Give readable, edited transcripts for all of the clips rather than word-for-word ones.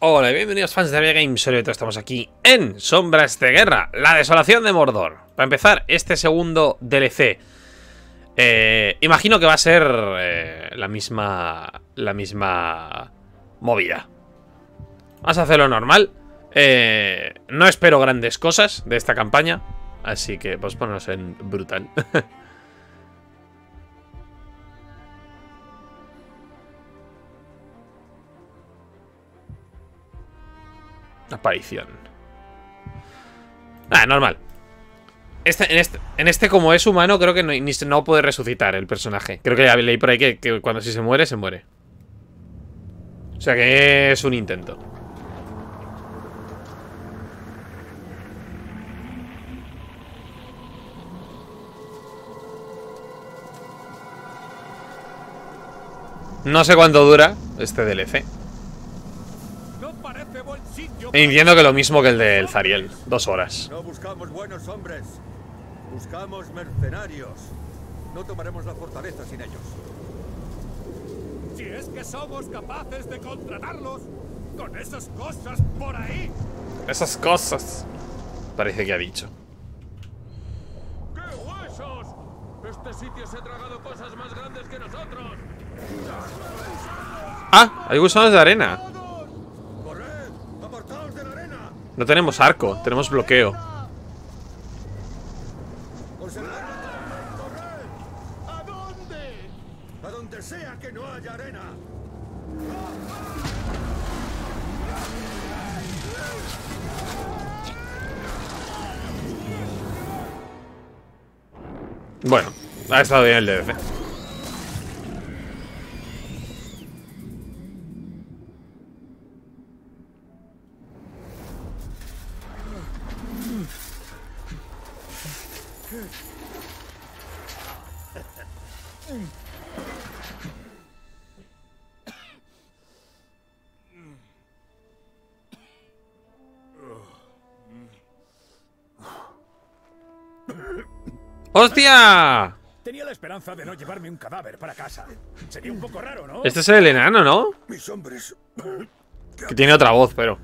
Hola y bienvenidos fans de LevillaGames, sobre todo estamos aquí en Sombras de Guerra, la desolación de Mordor. Para empezar, este segundo DLC, imagino que va a ser la misma movida. Vamos a hacerlo normal. No espero grandes cosas de esta campaña, así que pues ponernos en brutal. Aparición. Ah, normal. En este, como es humano, creo que no puede resucitar el personaje. Creo que ya leí por ahí que cuando si se muere, se muere. O sea que es un intento. No sé cuánto dura este DLC. Entiendo que lo mismo que el del Zariel, 2 horas. No buscamos buenos hombres, buscamos mercenarios. No tomaremos la fortaleza sin ellos. Si es que somos capaces de contratarlos con esas cosas por ahí. Esas cosas, parece que ha dicho. ¡Qué huesos! Este sitio se ha tragado cosas más grandes que nosotros. Ah, hay gusanos de arena. No tenemos arco, tenemos bloqueo. ¿A dónde sea que no haya arena? Bueno, ha estado bien el DLC. ¡Hostia! Tenía la esperanza de no llevarme un cadáver para casa. Sería un poco raro, ¿no? Este es el enano, ¿no? Mis hombres. Que tiene otra voz, pero.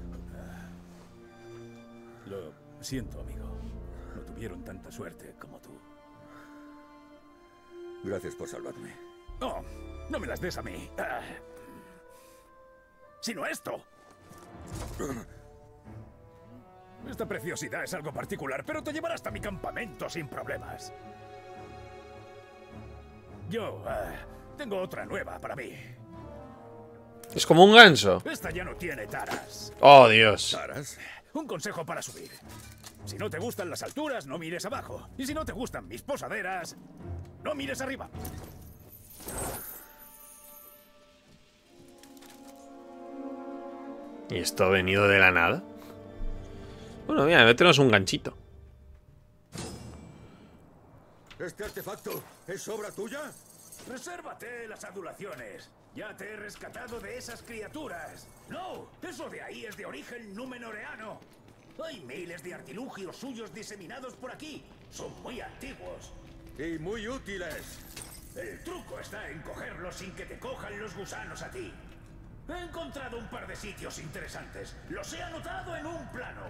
Lo siento, amigo. No tuvieron tanta suerte como tú. Gracias por salvarme. No, no me las des a mí. Sino esto. Esta preciosidad es algo particular, pero te llevará hasta mi campamento sin problemas. Yo tengo otra nueva para mí. Es como un ganso. Esta ya no tiene taras. Oh, Dios. ¿Taras? Un consejo para subir. Si no te gustan las alturas, no mires abajo. Y si no te gustan mis posaderas, no mires arriba. ¿Y esto ha venido de la nada? Bueno, mira, métenos un ganchito. ¿Este artefacto es obra tuya? Resérvate las adulaciones. Ya te he rescatado de esas criaturas. No, eso de ahí es de origen numenoreano. Hay miles de artilugios suyos diseminados por aquí. Son muy antiguos. Y muy útiles. El truco está en cogerlos sin que te cojan los gusanos a ti. He encontrado un par de sitios interesantes. Los he anotado en un plano.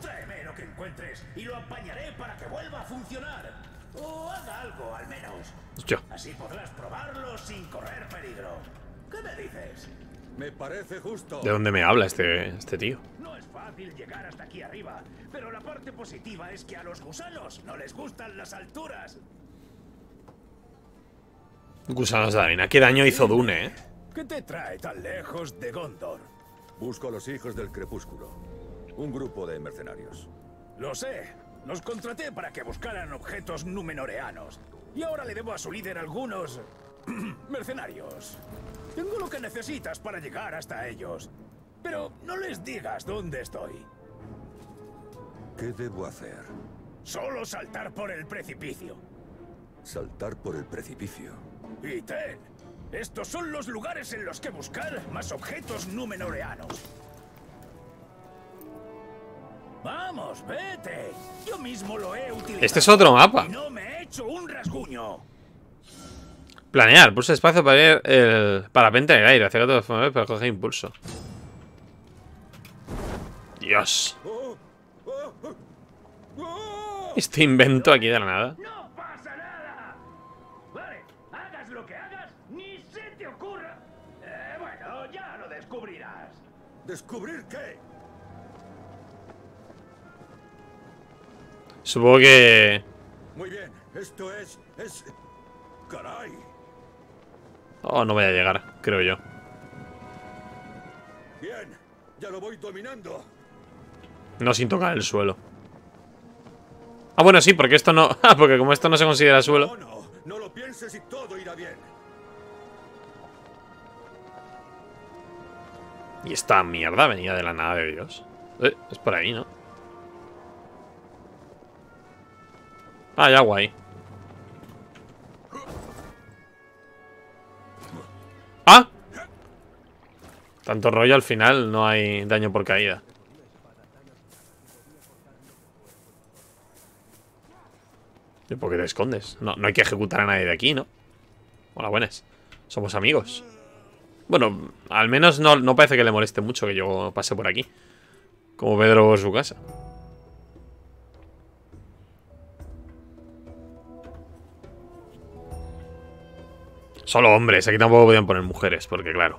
Tráeme lo que encuentres y lo apañaré para que vuelva a funcionar. O haga algo, al menos. Yo. Así podrás probarlo sin correr peligro. ¿Qué me dices? Me parece justo. ¿De dónde me habla este tío? No es fácil llegar hasta aquí arriba, pero la parte positiva es que a los gusanos no les gustan las alturas. Gusanos de arena. ¿Qué daño hizo Dune, eh? ¿Qué te trae tan lejos de Gondor? Busco a los hijos del crepúsculo. Un grupo de mercenarios. Lo sé. Los contraté para que buscaran objetos numenoreanos. Y ahora le debo a su líder algunos... mercenarios. Tengo lo que necesitas para llegar hasta ellos. Pero no les digas dónde estoy. ¿Qué debo hacer? Solo saltar por el precipicio. Saltar por el precipicio. Y ten. Estos son los lugares en los que buscar más objetos numenoreanos. Vamos, vete. Yo mismo lo he utilizado. Este es otro mapa. No me he hecho un rasguño. Planear, pulsa espacio para ir el parapente en el aire, hacer otro para coger impulso. Dios. Este invento aquí de la nada. No pasa nada. Vale, hagas lo que hagas, ni se te ocurra. Bueno, ya lo descubrirás. ¿Descubrir qué? Supongo que... Muy bien, esto es... Caray. Oh, no voy a llegar, creo yo. Bien, ya lo voy dominando. No sin tocar el suelo. Ah, bueno, sí, porque esto no... Ah, porque como esto no se considera suelo... No, no, no lo pienses y todo irá bien. Y esta mierda venía de la nada de Dios. Es por ahí, ¿no? Ah, ya guay. ¡Ah! Tanto rollo al final, no hay daño por caída. ¿Y por qué te escondes? No, no hay que ejecutar a nadie de aquí, ¿no? Hola, buenas. Somos amigos. Bueno, al menos no parece que le moleste mucho que yo pase por aquí. Como Pedro por su casa. Solo hombres, aquí tampoco podían poner mujeres, porque claro.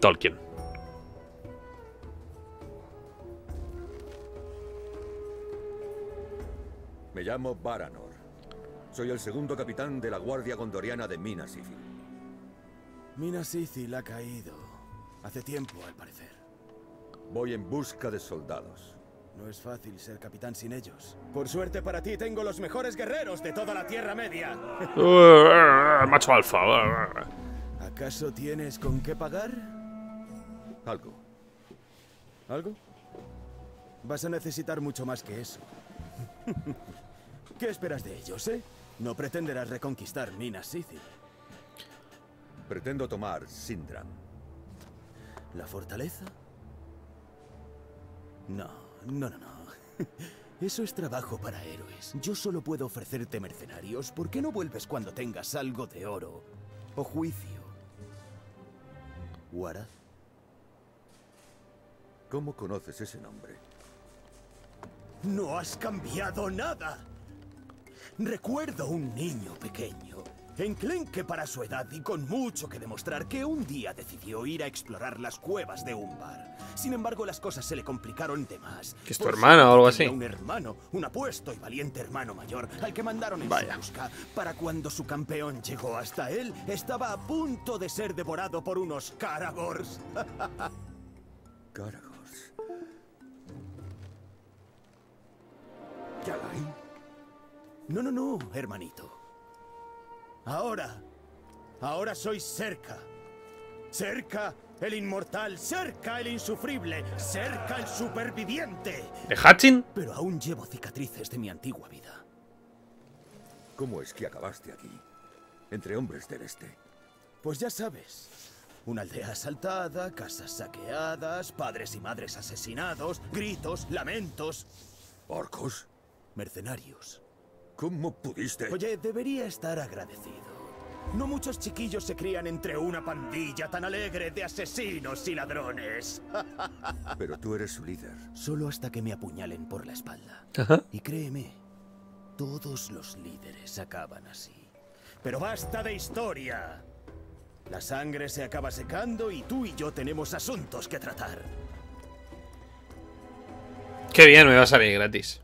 Tolkien. Me llamo Baranor. Soy el segundo capitán de la Guardia Gondoriana de Minas Ithil. Minas Ithil ha caído. Hace tiempo, al parecer. Voy en busca de soldados. No es fácil ser capitán sin ellos. Por suerte para ti tengo los mejores guerreros de toda la Tierra Media. Macho alfa. ¿Acaso tienes con qué pagar? Algo. ¿Algo? Vas a necesitar mucho más que eso. ¿Qué esperas de ellos, eh? No pretenderás reconquistar Minas Ithil. Pretendo tomar Sindram. ¿La fortaleza? No. No, no, no. Eso es trabajo para héroes. Yo solo puedo ofrecerte mercenarios. ¿Por qué no vuelves cuando tengas algo de oro? O juicio. ¿Huaraz? ¿Cómo conoces ese nombre? ¡No has cambiado nada! Recuerdo un niño pequeño, enclenque para su edad y con mucho que demostrar, que un día decidió ir a explorar las cuevas de Umbar. Sin embargo, las cosas se le complicaron de más. ¿Que es tu hermano o algo así? Un hermano, un apuesto y valiente hermano mayor, al que mandaron en su busca. Para cuando su campeón llegó hasta él, estaba a punto de ser devorado por unos Caragors. Caragors. ¿Ya la hay? No, no, no, hermanito. Ahora soy Serka. Serka el inmortal, Serka el insufrible, Serka el superviviente. ¿De Hachin? Pero aún llevo cicatrices de mi antigua vida. ¿Cómo es que acabaste aquí? Entre hombres del este. Pues ya sabes. Una aldea asaltada, casas saqueadas, padres y madres asesinados, gritos, lamentos. ¿Orcos? Mercenarios. ¿Cómo pudiste? Oye, debería estar agradecido. No muchos chiquillos se crían entre una pandilla tan alegre de asesinos y ladrones. Pero tú eres su líder. Solo hasta que me apuñalen por la espalda. Ajá. Y créeme, todos los líderes acaban así. Pero basta de historia. La sangre se acaba secando y tú y yo tenemos asuntos que tratar. Qué bien, me va a salir gratis.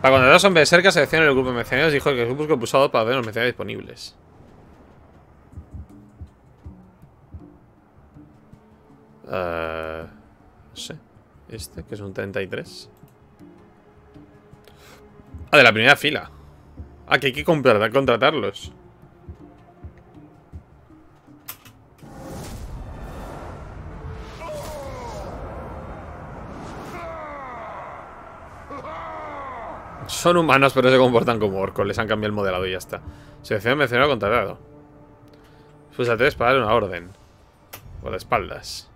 Para contratar a Sombras de Cerca, selecciona el grupo de mercenarios y dijo que el grupo es usado para ver los mercenarios disponibles. No sé. Este, que es un 33. Ah, de la primera fila. Ah, que hay que contratarlos. Son humanos, pero se comportan como orcos. Les han cambiado el modelado y ya está. Selección mencionado contratado. Pues a tres para dar una orden. O de espaldas.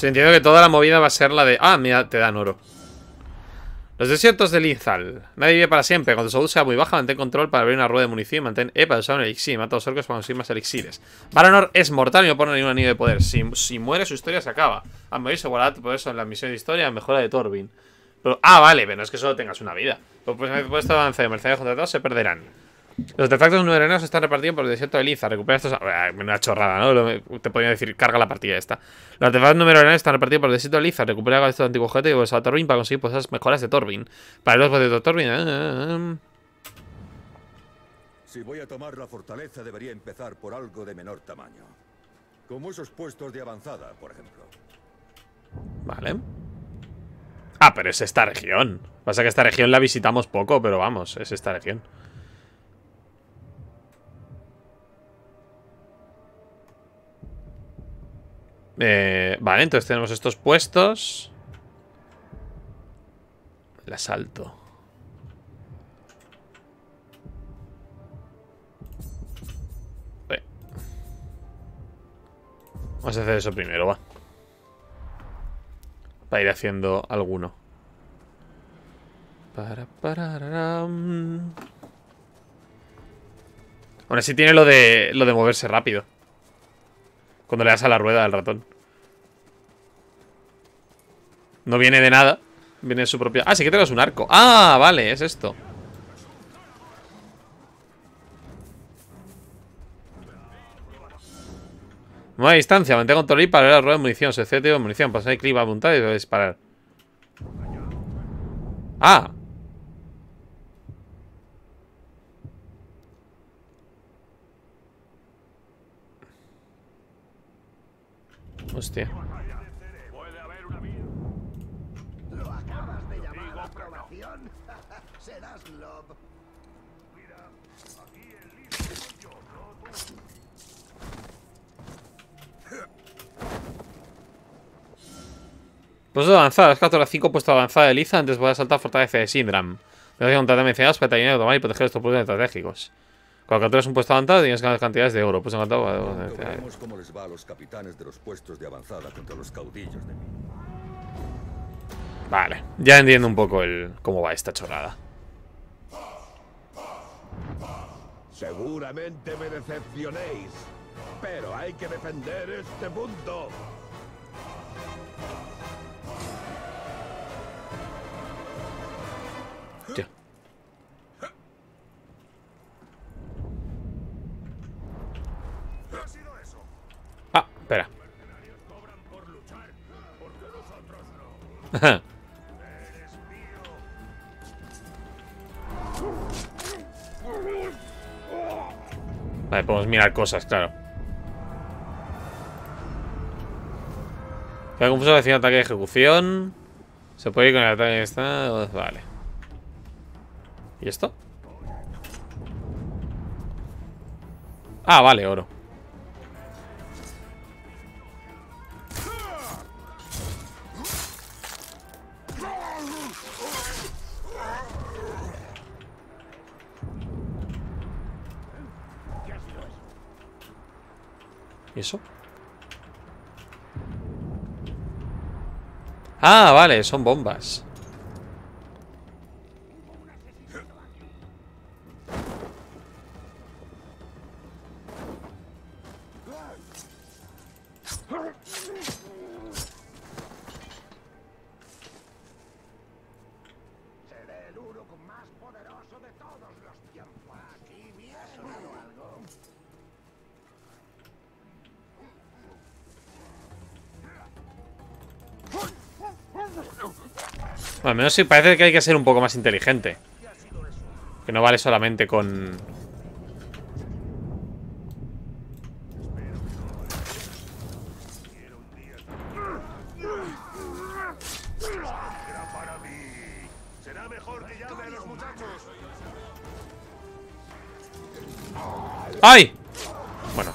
Pues entiendo que toda la movida va a ser la de... Ah, mira, te dan oro. Los desiertos de Lindzal. Nadie vive para siempre. Cuando su salud sea muy baja, mantén control para abrir una rueda de munición y mantén E para usar un elixir. Mata a los orcos para conseguir más elixires. Baranor es mortal y no pone ningún anillo de poder. Si muere, su historia se acaba. Al morir se guarda por eso en la misión de historia mejora de Torvin. Pero, ah, vale, pero no es que solo tengas una vida. Pues por esta avance de mercenarios contratados se perderán. Los artefactos numenoreanos están repartidos por el desierto de Liza. Recupera estos... Una chorrada, ¿no? Te podría decir, carga la partida esta. Los artefactos numenoreanos están repartidos por el desierto de Liza. Recupera estos antiguos objetos y vuelves a Torvin para conseguir pues, esas mejoras de Torvin. Para los botes de Torvin... Si voy a tomar la fortaleza, debería empezar por algo de menor tamaño. Como esos puestos de avanzada, por ejemplo. Vale. Ah, pero es esta región. Pasa que esta región la visitamos poco, pero vamos, es esta región. Vale, entonces tenemos estos puestos. El asalto. Vamos a hacer eso primero, va. Para ir haciendo alguno. Aún así tiene lo de moverse rápido. Cuando le das a la rueda del ratón. No viene de nada. Viene de su propia... Ah, sí que tenemos un arco. Ah, vale, es esto. Mueva a distancia. Mantén control y para ver la rueda de munición. Se excede de munición. Pasar el clip a punta y disparar. Ah. Hostia. ¿Lo acabas de llamar aprobación? Serás lob. Mira, aquí el libro soy yo, no tú. Puesto de avanzada. Has capturado 5 puestos de avanzada de Liza antes de poder saltar a fortaleza de Sindram. Debes contratar mencionados para terminar de tomar y proteger estos puntos estratégicos. Cuando capturas un puesto avanzado tienes ganas cantidades de oro. Pues encantado. Veremos cómo les va a los capitanes de los puestos de avanzada contra los caudillos de mí. Vale, ya entiendo un poco cómo va esta chorrada. Seguramente me decepcionéis, pero hay que defender este punto. Ya. Espera. Vale, podemos mirar cosas, claro. Queda confuso decir ataque de ejecución. Se puede ir con el ataque de esta. Vale. ¿Y esto? Ah, vale, oro. ¿Eso? Ah, vale, son bombas. Al menos sí, parece que hay que ser un poco más inteligente. Que no vale solamente con... ¡Ay! Bueno.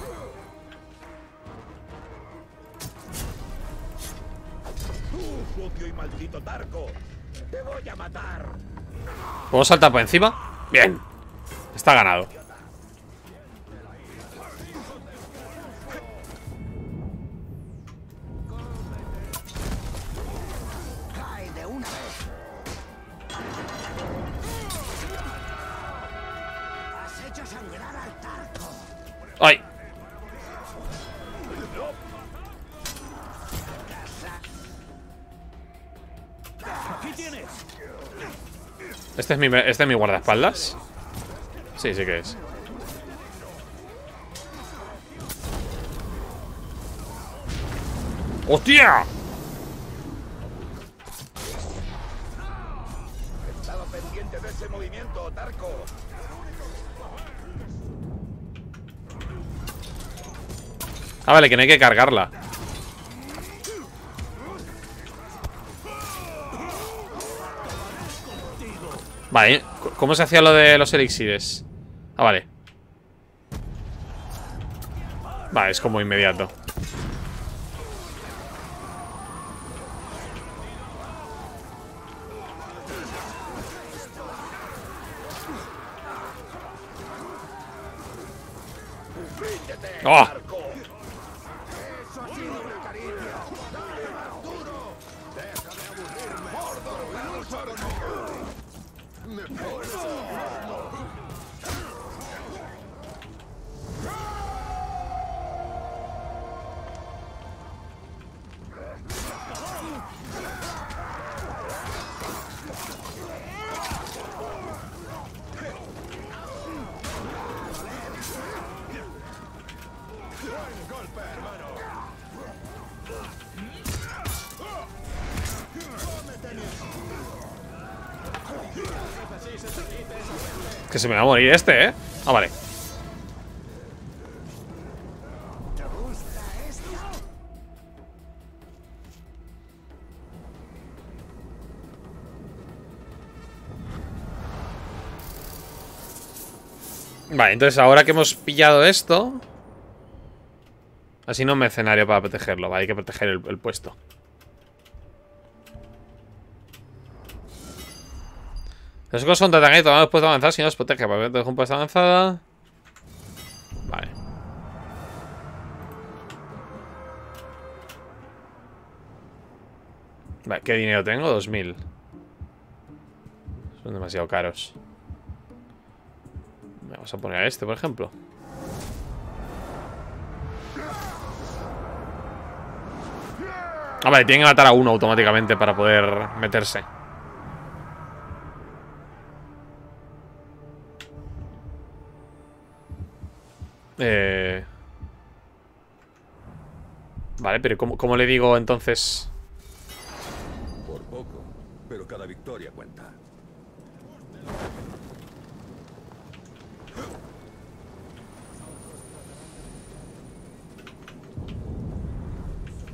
¡Tú, sucio y maldito tarco! ¡Te voy a matar! ¿Puedo saltar por encima? Bien. Está ganado. ¿Este es mi guardaespaldas? Sí, sí que es. ¡Hostia! Estaba pendiente de ese movimiento, Tarco. Ah, vale, que no hay que cargarla. Vale, ¿cómo se hacía lo de los elixires? Ah, vale. Vale, es como inmediato. ¡Oh! Que se me va a morir este, ¿eh? Ah, vale. Vale, entonces ahora que hemos pillado esto... Así no mercenario para protegerlo. Vale, hay que proteger el puesto. Los chicos son contraatacan y toman los puestos avanzados si no los protege. Para que te deje un puesto avanzada. Vale. Vale, ¿qué dinero tengo? 2000. Son demasiado caros. Vamos a poner a este, por ejemplo. Ah, vale, tienen que matar a uno automáticamente para poder meterse. Vale, pero ¿cómo le digo entonces? Por poco, pero cada victoria cuenta.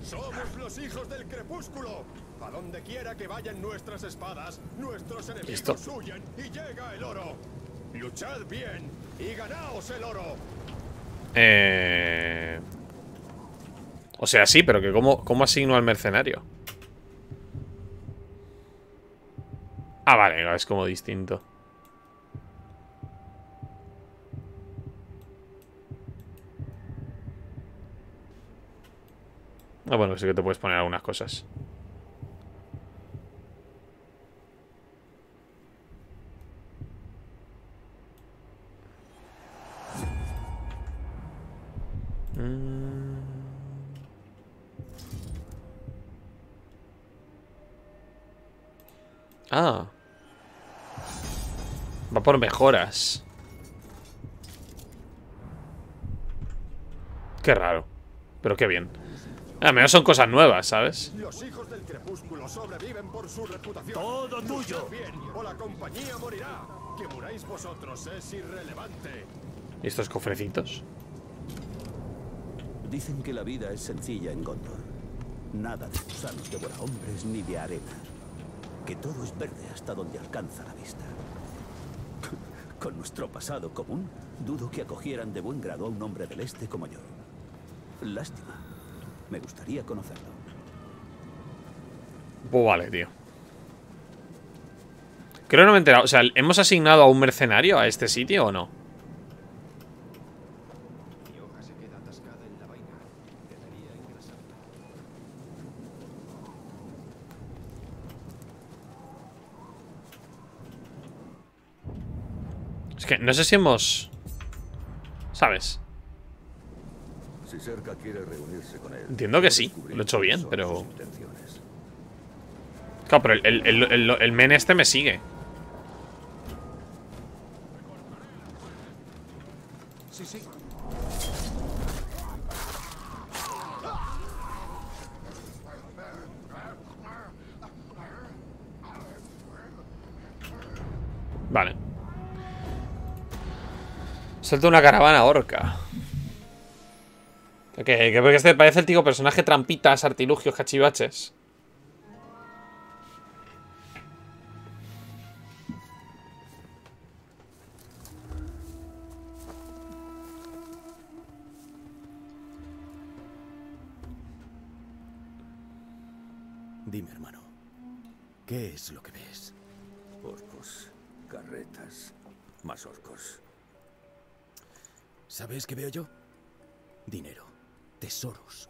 Somos los hijos del crepúsculo. A donde quiera que vayan nuestras espadas, nuestros enemigos huyen y llega el oro. Luchad bien y ganaos el oro. O sea, sí, pero que ¿cómo asigno al mercenario? Ah, vale, no, es como distinto. Ah, bueno, sí que te puedes poner algunas cosas. Ah, va por mejoras. Qué raro, pero qué bien. Al menos son cosas nuevas, ¿sabes? Los hijos del crepúsculo sobreviven por su reputación. Todo tuyo. Bien, o la compañía morirá. Que muráis vosotros es irrelevante. ¿Y estos cofrecitos? Dicen que la vida es sencilla en Gondor. Nada de gusanos devorahombres ni de arena. Que todo es verde hasta donde alcanza la vista. Con nuestro pasado común, dudo que acogieran de buen grado a un hombre del este como yo. Lástima. Me gustaría conocerlo. Pues vale, tío. Creo que no me he enterado. O sea, ¿hemos asignado a un mercenario a este sitio o no? No sé si hemos... ¿Sabes? Si Serka quiere reunirse con él, entiendo que sí, lo he hecho bien, pero... Claro, pero el men este me sigue. Vale. Suelta una caravana orca. Ok, porque este parece el típico personaje trampitas, artilugios, cachivaches. Dime, hermano, ¿qué es lo que ves? Orcos, carretas, más orcos. ¿Sabes qué veo yo? Dinero, tesoros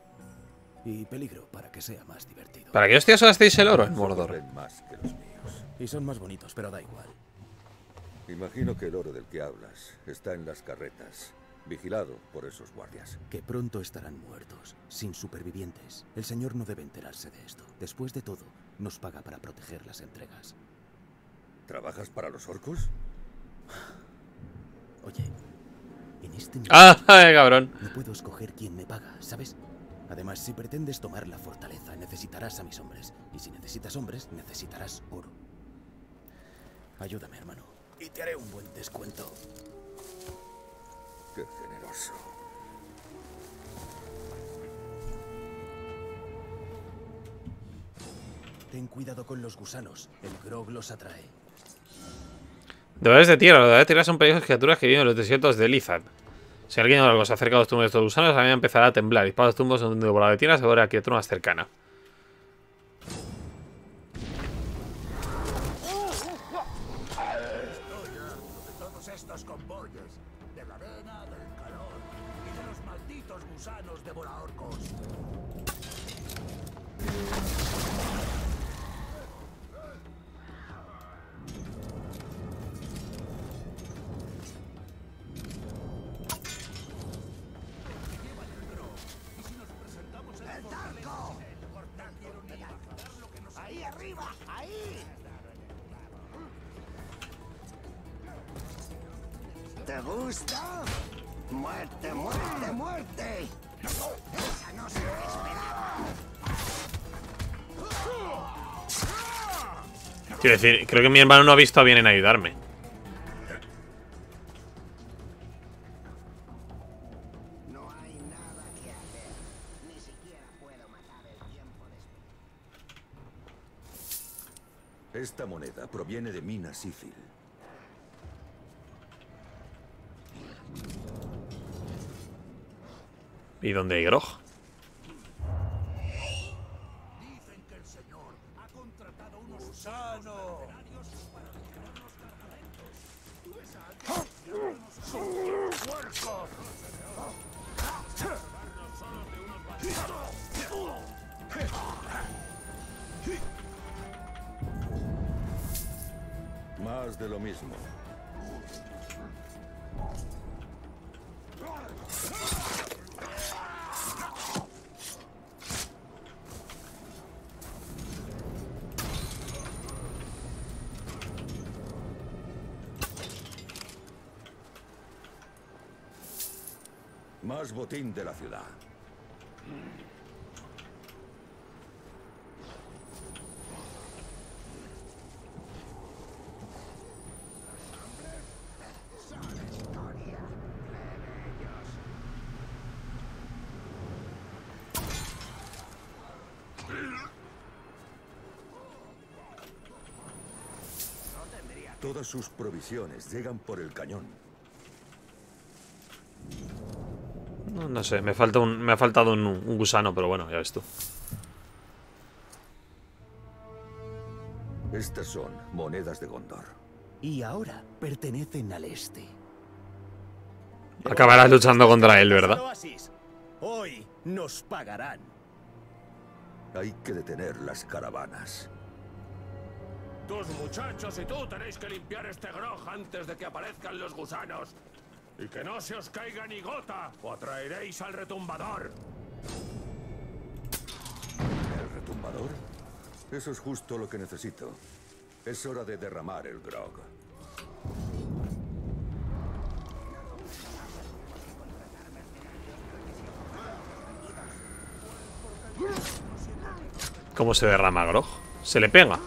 y peligro para que sea más divertido. ¿Para qué os gastéis el oro en Mordor? Más que los míos. Y son más bonitos, pero da igual. Imagino que el oro del que hablas está en las carretas. Vigilado por esos guardias. Que pronto estarán muertos, sin supervivientes. El señor no debe enterarse de esto. Después de todo, nos paga para proteger las entregas. ¿Trabajas para los orcos? Oye, en este momento, cabrón, no puedo escoger quién me paga, ¿sabes? Además, si pretendes tomar la fortaleza, necesitarás a mis hombres. Y si necesitas hombres, necesitarás oro. Ayúdame, hermano, y te haré un buen descuento. Qué generoso. Ten cuidado con los gusanos. El grog los atrae. Devoradores de tierra. Los devoradores de tierra son peligrosas criaturas que viven en los desiertos de Liza. Si alguien os acerca a los tumbos de estos gusanos, la mía empezará a temblar. Dispara los tumbos de un devorador de tierra, se verá la criatura más cercana. Quiero decir, creo que mi hermano no ha visto bien en ayudarme. No hay nada que hacer. Ni siquiera puedo matar el tiempo después. Esta moneda proviene de Minas Ithil. ¿Y dónde hay grog? Más de lo mismo. Más botín de la ciudad. Todas sus provisiones llegan por el cañón. No sé, me ha faltado un gusano, pero bueno, ya ves tú. Estas son monedas de Gondor. Y ahora pertenecen al este. Acabarás luchando contra él, ¿verdad? Hoy nos pagarán. Hay que detener las caravanas. Tus muchachos y tú tenéis que limpiar este grog antes de que aparezcan los gusanos. Y que no se os caiga ni gota, o atraeréis al retumbador. ¿El retumbador? Eso es justo lo que necesito. Es hora de derramar el grog. ¿Cómo se derrama grog? ¿Se le pega?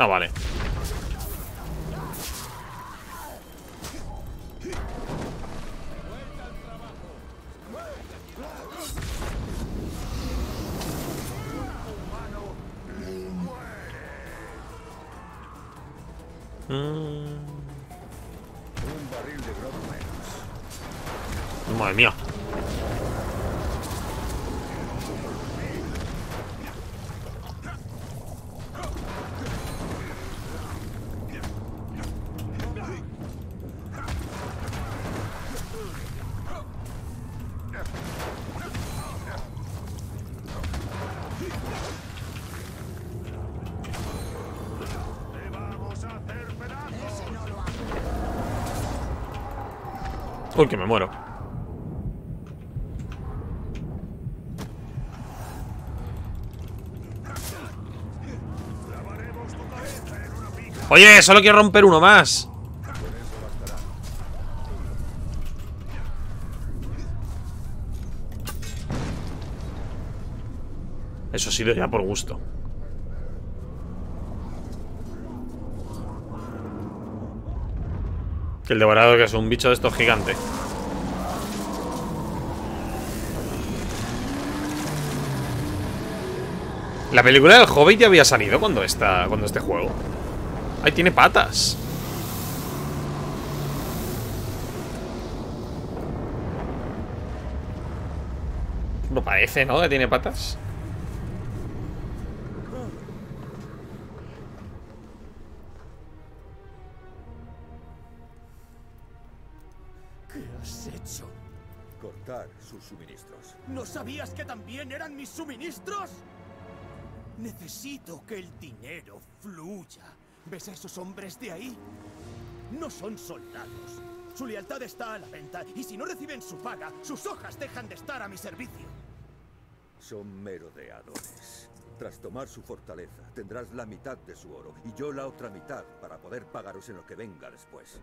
Ah, vale. Madre mía. Uy, que me muero. Oye, solo quiero romper uno más. Eso ha sido ya por gusto. Que el devorador, que es un bicho de estos gigantes. La película del Hobbit ya había salido cuando este juego. ¡Ay, tiene patas! No parece, ¿no? Que tiene patas. Suministros. ¿No sabías que también eran mis suministros? Necesito que el dinero fluya. ¿Ves a esos hombres de ahí? No son soldados. Su lealtad está a la venta y si no reciben su paga, sus hojas dejan de estar a mi servicio. Son merodeadores. Tras tomar su fortaleza, tendrás la mitad de su oro y yo la otra mitad para poder pagaros en lo que venga después.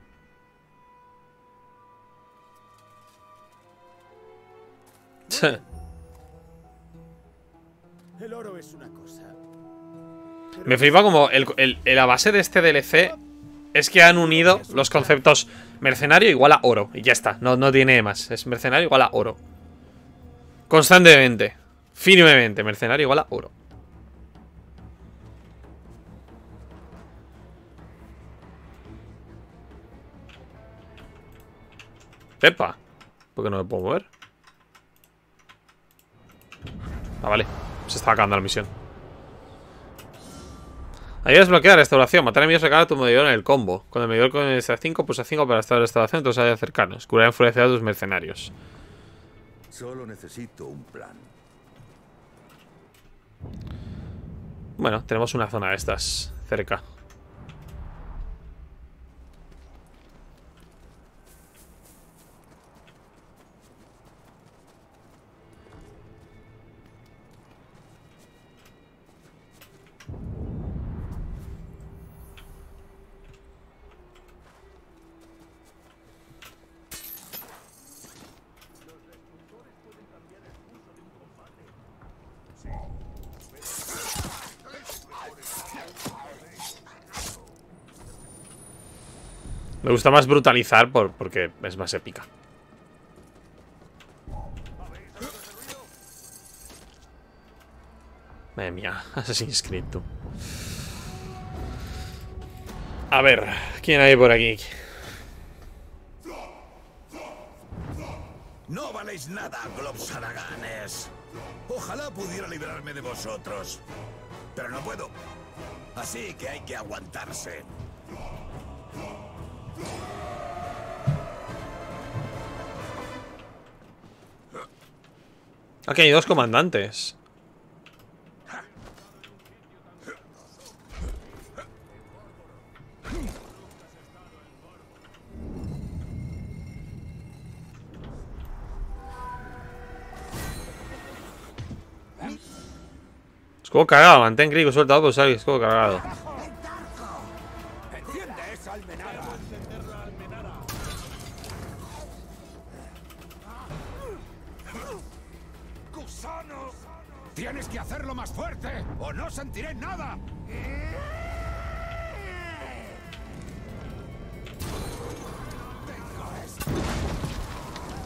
El oro es una cosa. Me flipa como la base de este DLC es que han unido los conceptos mercenario igual a oro. Y ya está, no tiene más. Es mercenario igual a oro. Constantemente, firmemente, mercenario igual a oro. Pepa, ¿por qué no me puedo mover? Ah, vale. Se está acabando la misión. Ahí desbloquear restauración. Matar enemigos recarga a tu medidor en el combo. Con el medidor con el C5, pulsa 5 para estar en restauración en tus áreas cercanas. Curar enfurecida a tus mercenarios. Solo necesito un plan. Bueno, tenemos una zona de estas cerca. Me gusta más brutalizar porque es más épica. Madre mía, Assassin's Creed, tú. A ver, ¿quién hay por aquí? No valéis nada, globsaraganes. Ojalá pudiera liberarme de vosotros, pero no puedo. Así que hay que aguantarse. Aquí hay dos comandantes. Escudo cargado, mantén crítico suelta por usar el escudo cargado. Tienes que hacerlo más fuerte o no sentiré nada.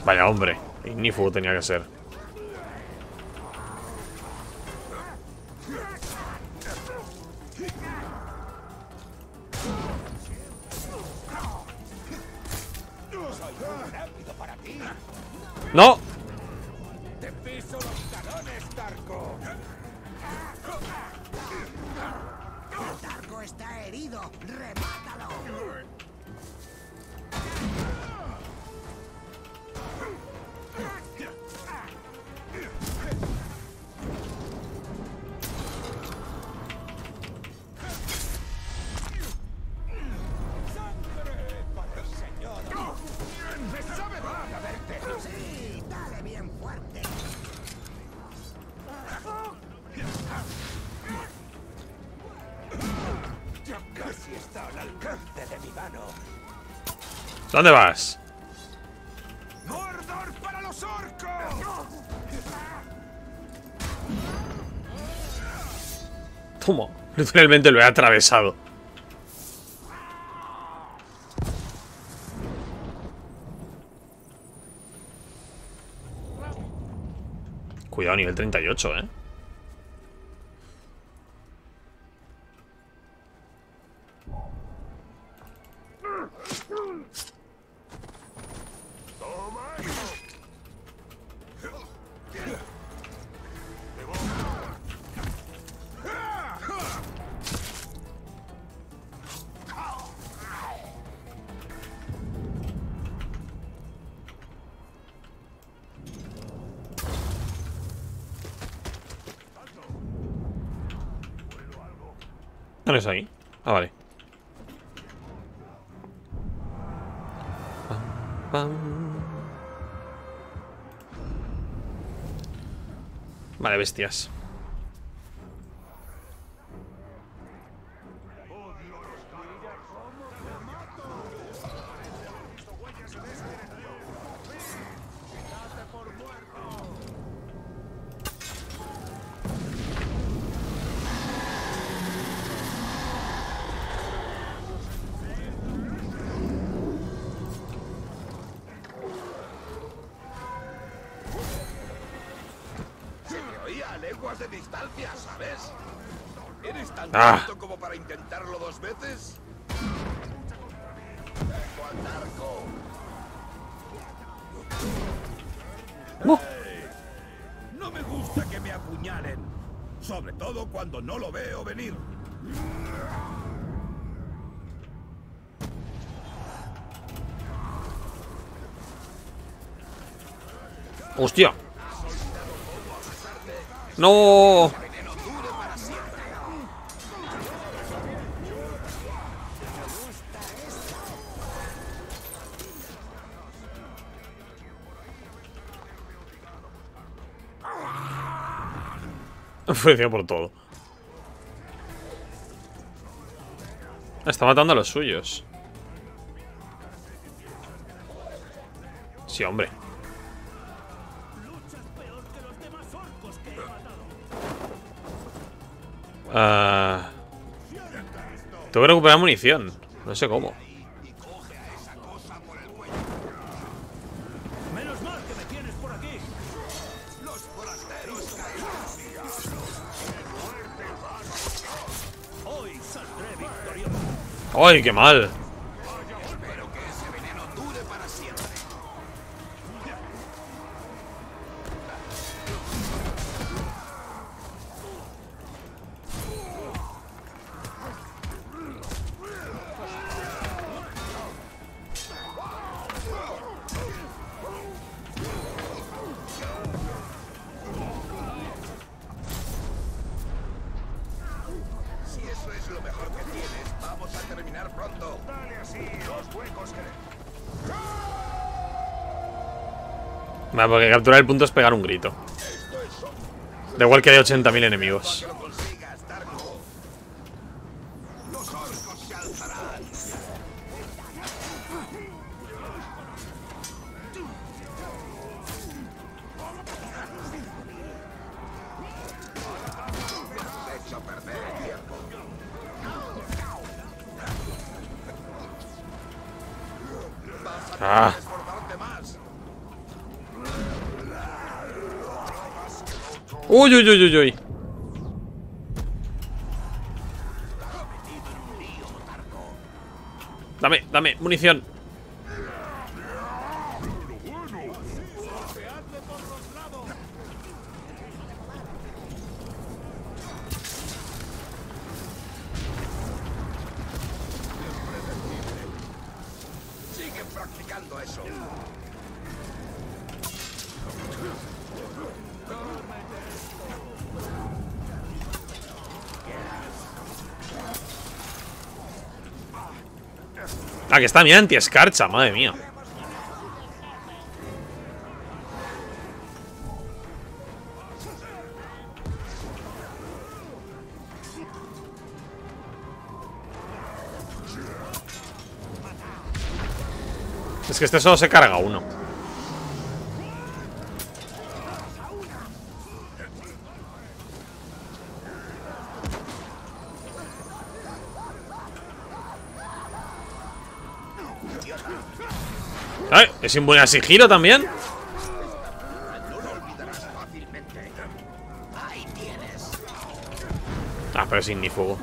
Vaya hombre, ignífugo tenía que ser. No. Te piso los talones, Tarko. Tarko está herido. Remátalo. ¿Dónde vas? Mordor para los orcos. Toma, literalmente lo he atravesado. Cuidado, nivel 38, ¿eh? ¿No es ahí? Ah, vale. Vale, bestias. De distancia, ¿sabes? ¿Eres tan tonto como para intentarlo dos veces? No me gusta que me apuñalen, sobre todo cuando no lo veo venir. ¡Hostia! No. Ofreció por todo. Está matando a los suyos. Sí, hombre. Tengo que recuperar munición. No sé cómo. ¡Ay, qué mal! Porque capturar el punto es pegar un grito. Da igual que hay 80.000 enemigos. Ah. Uy, uy, uy, uy, uy. Dame, dame, munición. Que está bien anti-escarcha, madre mía. Es que este solo se carga uno. ¿Es inmune a sigilo también? Ah, pero sin ni fuego.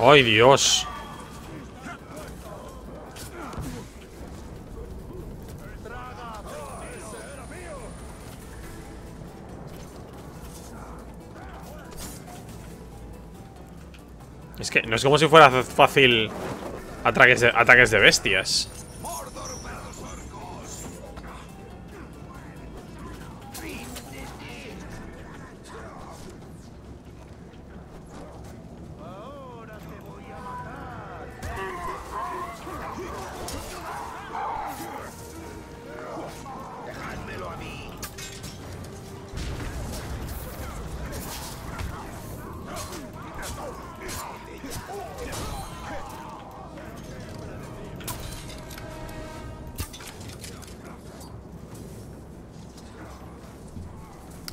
¡Ay, Dios! Es que no es como si fuera fácil ataques de bestias.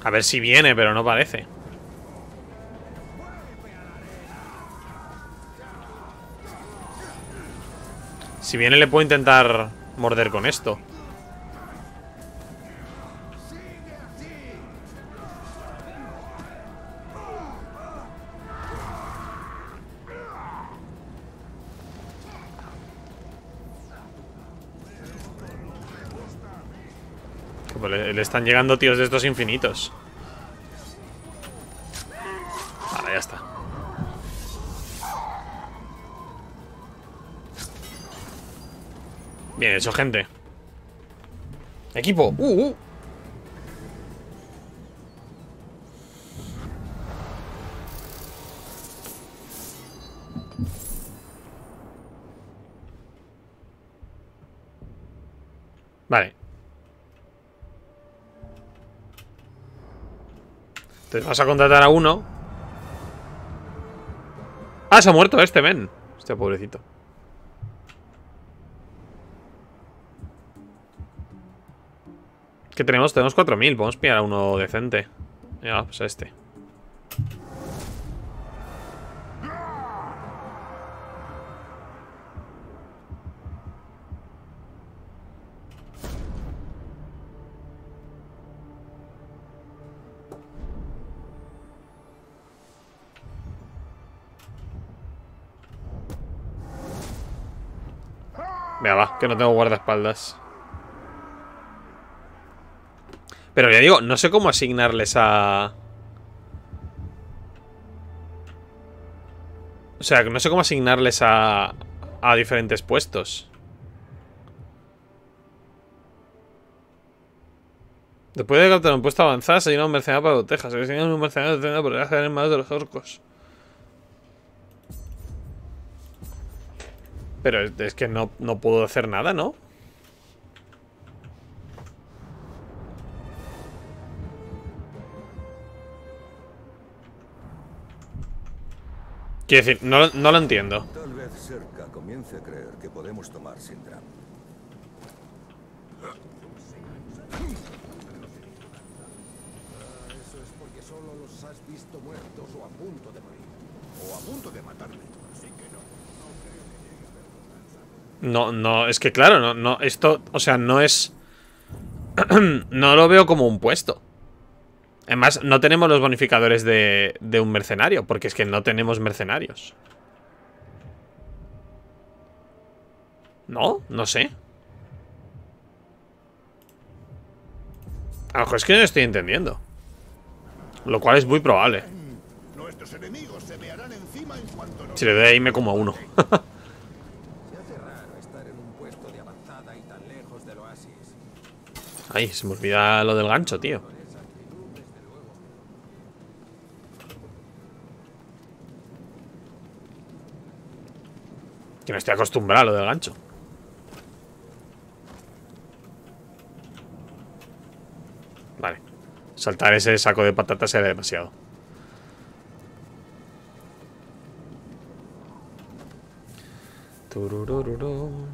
A ver si viene, pero no parece. Si viene le puedo intentar morder con esto. Le están llegando tíos de estos infinitos. Vale, ya está. Bien hecho, gente. Equipo. Vale. Entonces vas a contratar a uno. Ah, se ha muerto este, men. Este pobrecito. ¿Qué tenemos? Tenemos 4000. Podemos pillar a uno decente. Ya, pues a este. Venga, va, que no tengo guardaespaldas. Pero ya digo, no sé cómo asignarles a... O sea, no sé cómo asignarles a diferentes puestos. Después de captar un puesto avanzado, se llena un mercenario para botejas. Se llena un mercenario de tienda por hacer en manos de los orcos. Pero es que no puedo hacer nada, ¿no? Quiero decir, no lo entiendo. Tal vez vez Serka comience a creer que podemos tomar Sindram. Eso es porque solo los has visto muertos o a punto de morir. O a punto de matarme. Así que no. No, es que claro, no, esto, o sea, no es... no lo veo como un puesto. Además, no tenemos los bonificadores de un mercenario, porque es que no tenemos mercenarios. No, no sé. A lo mejor es que no estoy entendiendo. Lo cual es muy probable. Si le doy ahí me como a uno. Ay, se me olvida lo del gancho, tío. Que no estoy acostumbrado a lo del gancho. Vale. Saltar ese saco de patatas era demasiado. Tururururu.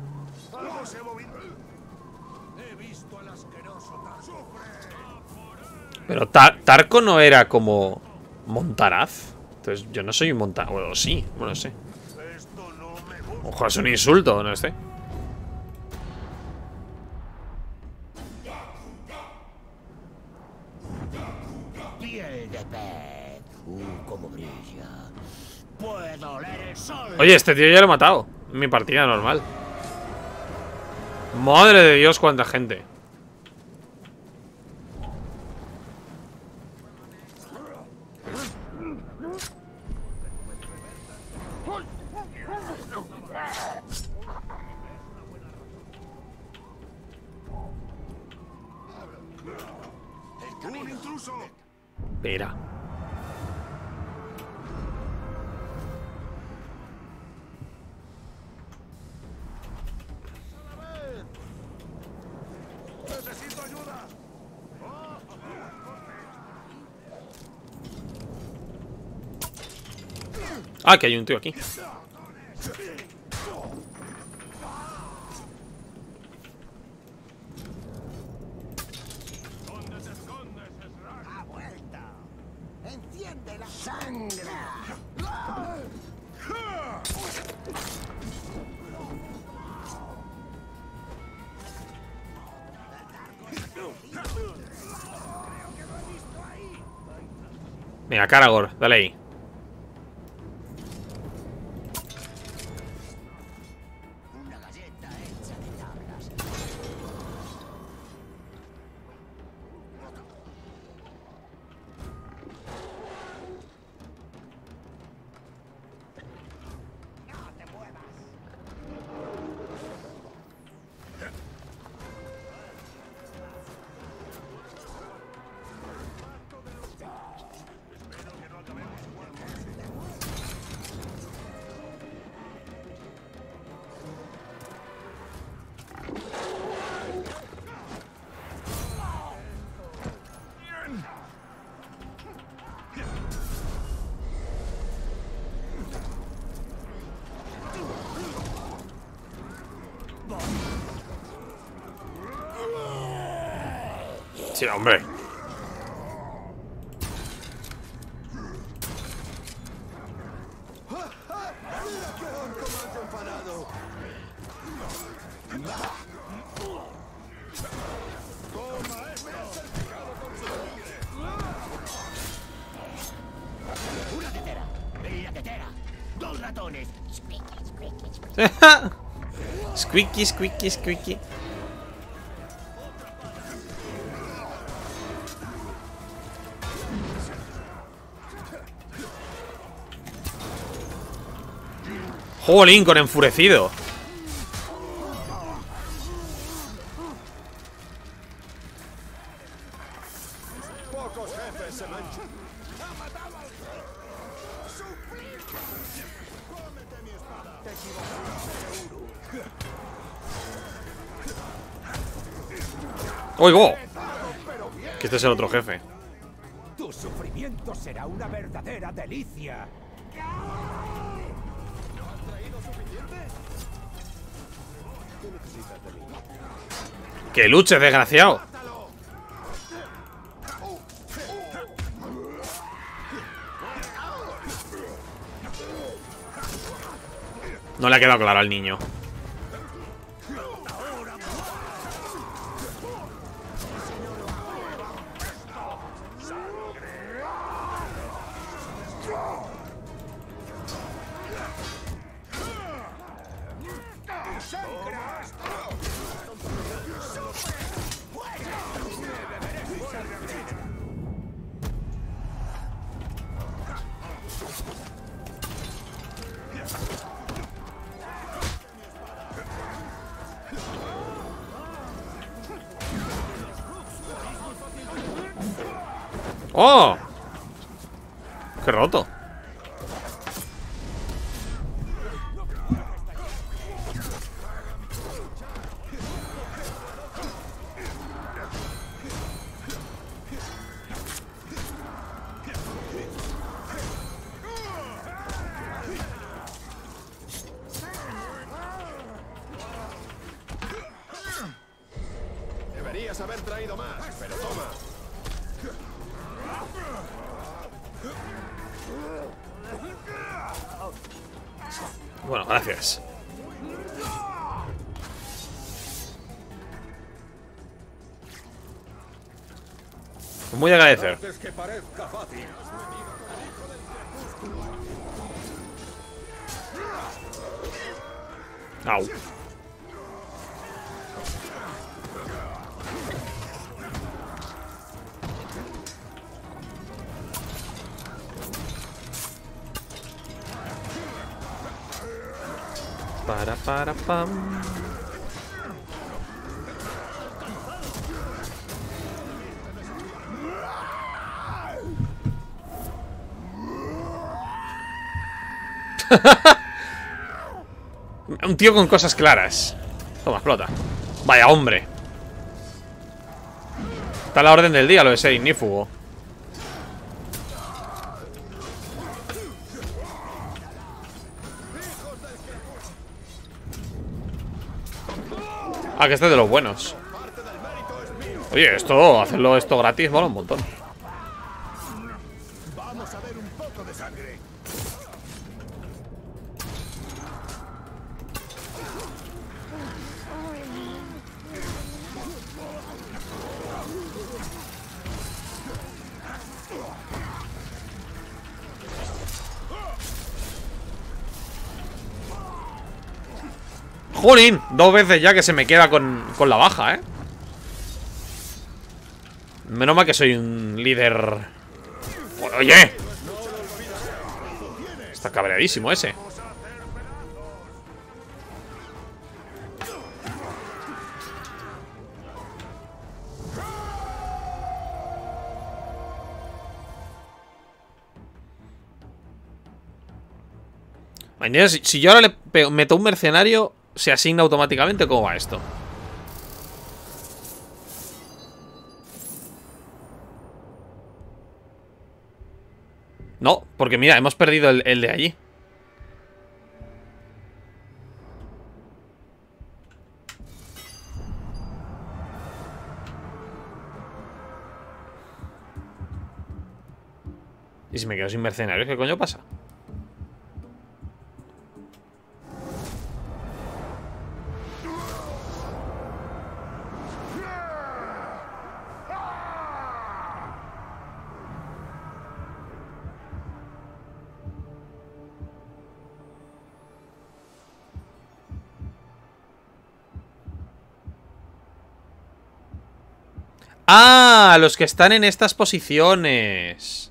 Pero Tarco no era como Montaraz. Entonces yo no soy un Montaraz. Bueno, sí, bueno, sí. Ojo, es un insulto, no sé. Oye, este tío ya lo he matado. En mi partida normal. Madre de Dios, cuánta gente. Mira. Necesito ayuda. Ah, que hay un tío aquí. Venga, Caragor, dale ahí. Sí, hombre. Una tetera, media tetera, dos ratones. Squeaky, squeaky, squeaky. Jolín, con enfurecido. ¡Oigo! Que este es el otro jefe. Tu sufrimiento será una verdadera delicia. Suficiente. ¡Que luches, desgraciado! No le ha quedado claro al niño. ¡Oh! ¡Qué roto! Deberías haber traído más, pero toma. Bueno, gracias. Muy agradecer. Au. Para pam. Un tío con cosas claras. Toma, explota. Vaya hombre. Está a la orden del día lo de ser ignífugo. Ah, que este es de los buenos. Oye, esto, hacerlo esto gratis mola un montón. Vamos a ver un poco de sangre. ¡Jolín! Dos veces ya que se me queda con la baja, ¿eh? Menos mal que soy un líder. ¡Oye! Está cabreadísimo ese. Si yo ahora le meto un mercenario, ¿se asigna automáticamente? ¿Cómo va esto? No, porque mira, hemos perdido el de allí. ¿Y si me quedo sin mercenario? ¿Qué coño pasa? ¡Ah! Los que están en estas posiciones.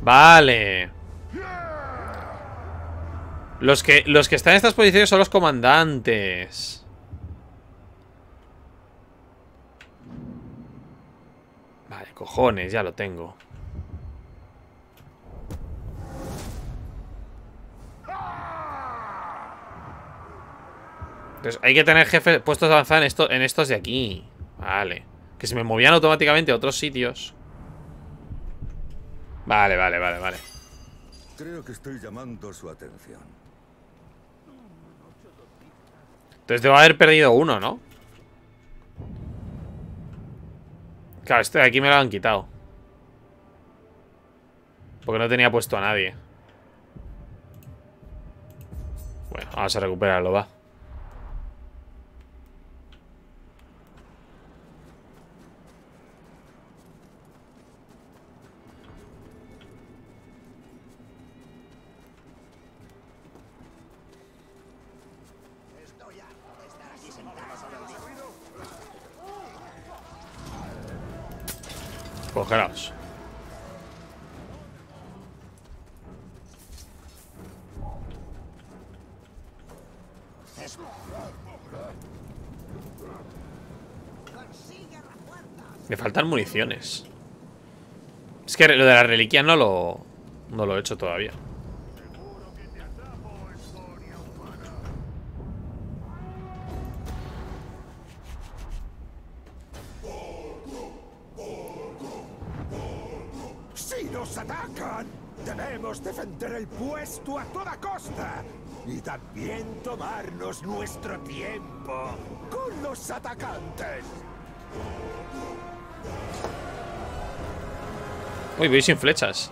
Vale. Los que están en estas posiciones son los comandantes. Vale, cojones, ya lo tengo. Entonces, hay que tener jefes puestos avanzados en estos de aquí. Vale. Que se me movían automáticamente a otros sitios. Vale. Creo que estoy llamando su atención. Entonces debo haber perdido uno, ¿no? Claro, este de aquí me lo han quitado. Porque no tenía puesto a nadie. Bueno, vamos a recuperarlo, va. Congelados. Me faltan municiones. Es que lo de la reliquia no lo he hecho todavía. Puesto a toda costa y también tomarnos nuestro tiempo con los atacantes. Uy, voy sin flechas.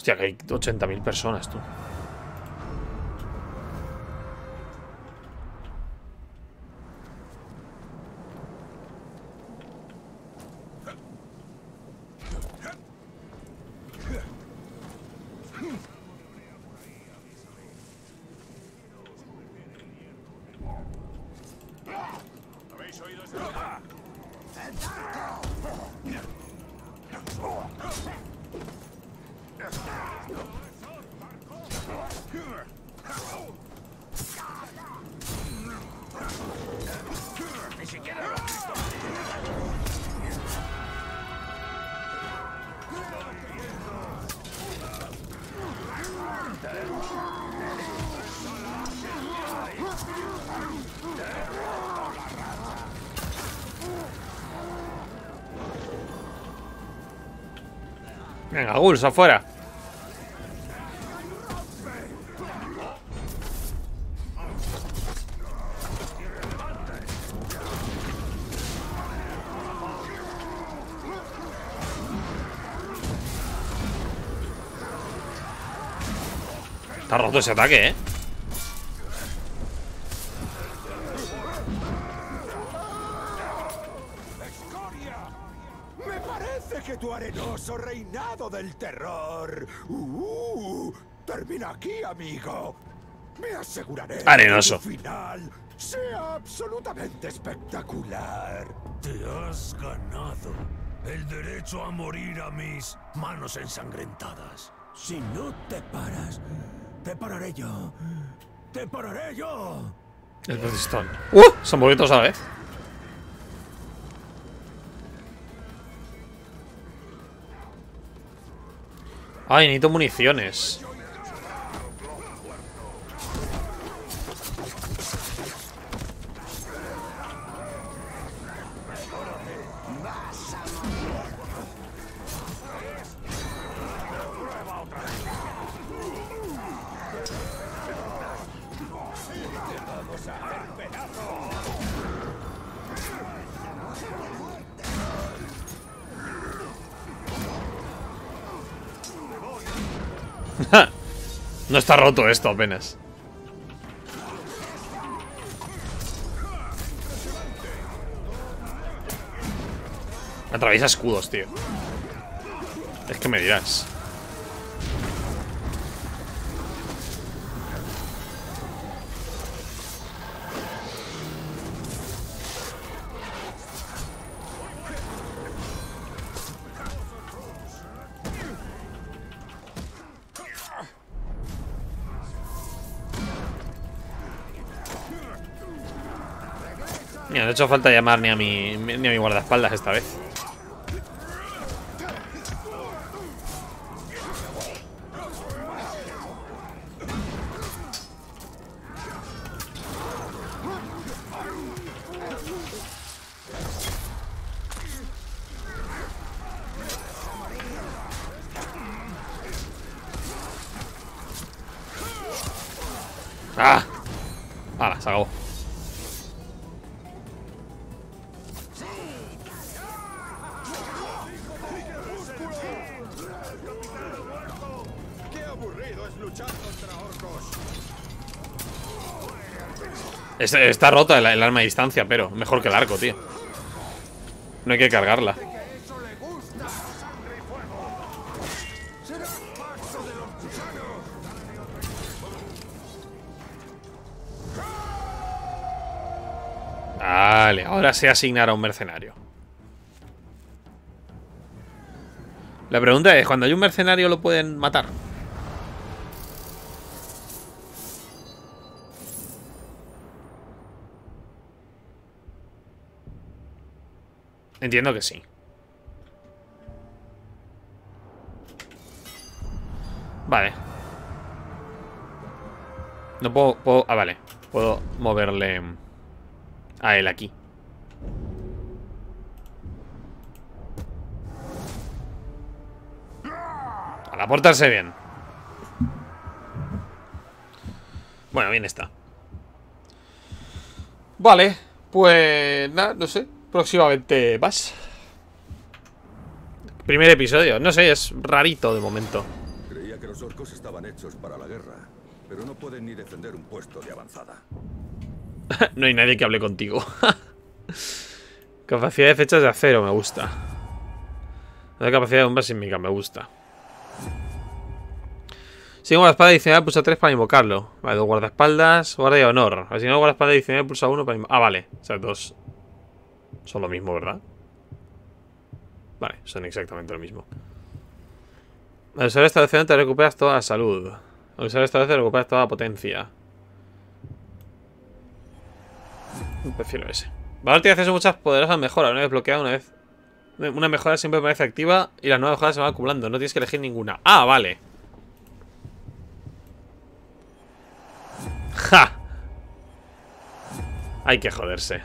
Hostia, que hay 80.000 personas, tú. Venga, Gurs, afuera. Está roto ese ataque, ¿eh? Del terror. Termina aquí, amigo. Me aseguraré arenoso que tu final sea absolutamente espectacular. Te has ganado el derecho a morir a mis manos ensangrentadas. Si no te paras, te pararé yo. Te pararé yo. El pistón. Son bonitos a la vez. Ay, necesito municiones. No está roto esto apenas. Atraviesa escudos, tío. Es que me dirás. No ha hecho falta llamar ni a mi guardaespaldas esta vez. ¡Ah! ¡Hala! Se acabó. Está rota el arma de distancia, pero mejor que el arco, tío. No hay que cargarla. Vale, ahora se asignará a un mercenario. La pregunta es, ¿cuando hay un mercenario lo pueden matar? Entiendo que sí. Vale. No puedo, Ah, vale. Puedo moverle a él aquí. Al aportarse bien. Bueno, bien está. Vale. Pues nada, no sé. Próximamente vas. Primer episodio, no sé, es rarito de momento. Creía que los orcos estaban hechos para la guerra, pero no pueden ni defender un puesto de avanzada. No hay nadie que hable contigo. Capacidad de flechas de acero, me gusta. La capacidad de bomba sísmica, me gusta. Si tengo la espada adicional, pulsa 3 para invocarlo. Vale, 2 guardaespaldas, guardia de honor. Si no, guardaespaldas adicional, pulsa 1 para invocarlo. Ah, vale, o sea, 2. Son lo mismo, ¿verdad? Vale, son exactamente lo mismo. Al usar esta vez te recuperas toda la salud. Al usar esta vez te recuperas toda la potencia. Prefiero ese. Valor tiene acceso a muchas poderosas mejoras. Una vez bloqueada, una mejora siempre permanece activa y las nuevas mejoras se van acumulando. No tienes que elegir ninguna. ¡Ah, vale! ¡Ja! Hay que joderse.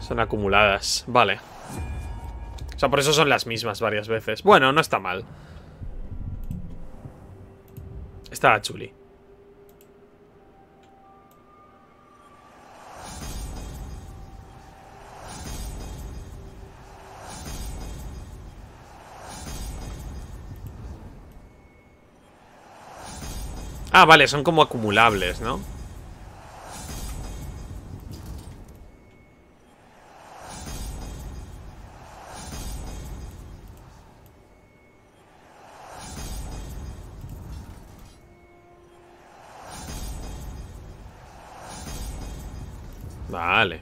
Son acumuladas, vale. O sea, por eso son las mismas varias veces. Bueno, no está mal. Está chuli. Ah, vale, son como acumulables, ¿no? Vale.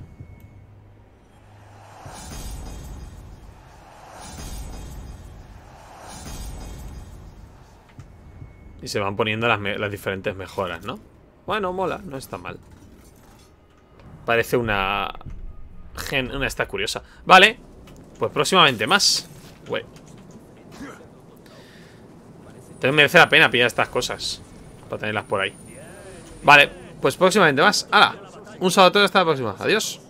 Y se van poniendo las diferentes mejoras, ¿no? Bueno, mola, no está mal. Parece una esta curiosa. Vale, pues próximamente más. Güey. Entonces merece la pena pillar estas cosas para tenerlas por ahí. Vale, pues próximamente más. ¡Hala! Un saludo a todos, hasta la próxima. Adiós.